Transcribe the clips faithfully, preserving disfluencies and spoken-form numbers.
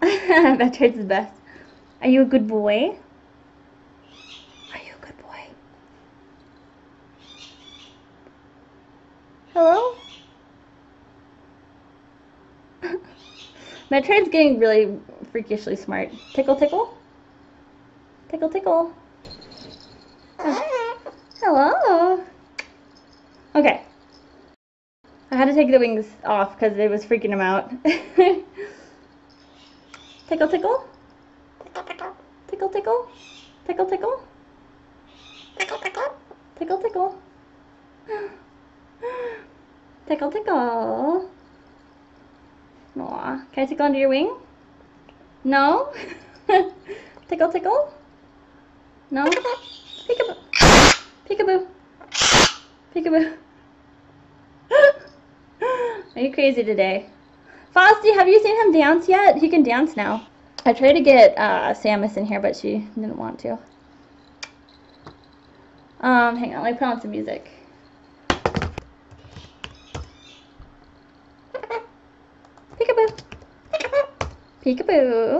Metroid's the best. Are you a good boy? Are you a good boy? Hello? Metroid's getting really freakishly smart. Tickle, tickle? Tickle, tickle. Oh. Hello? Okay. I had to take the wings off because it was freaking him out. Tickle, tickle? Tickle, tickle? Tickle, tickle? Tickle, tickle? Tickle, tickle? Tickle, tickle? Tickle, tickle? Aww. Can I tickle under your wing? No? Tickle, tickle? No? Peekaboo! Peekaboo! Peekaboo! Are you crazy today? Frosty, have you seen him dance yet? He can dance now. I tried to get uh, Samus in here, but she didn't want to. Um, hang on, let me put on some music. Peekaboo! Peekaboo!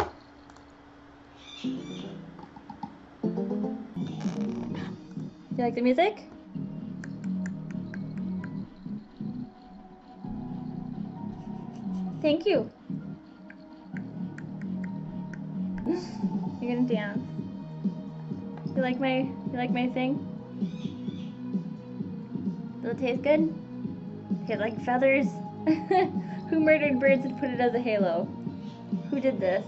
Do you like the music? Thank you. You're gonna dance. You like my you like my thing? Does it taste good? Okay, like feathers. Who murdered birds and put it as a halo? Who did this?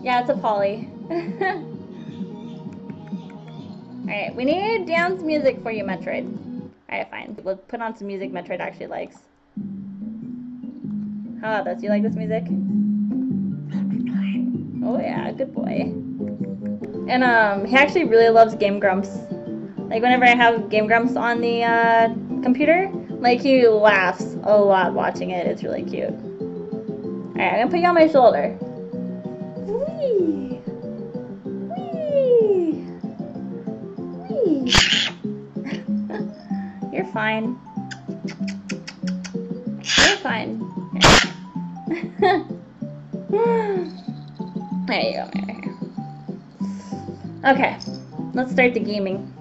Yeah, it's a poly. Alright, we need dance music for you, Metroid. Alright, fine. We'll put on some music Metroid actually likes. How about this? You like this music? Oh yeah, good boy. And um, he actually really loves Game Grumps. Like whenever I have Game Grumps on the uh, computer, like he laughs a lot watching it. It's really cute. Alright, I'm gonna put you on my shoulder. Whee! Whee! Whee! You're fine. You're fine. There you go. Okay, let's start the gaming.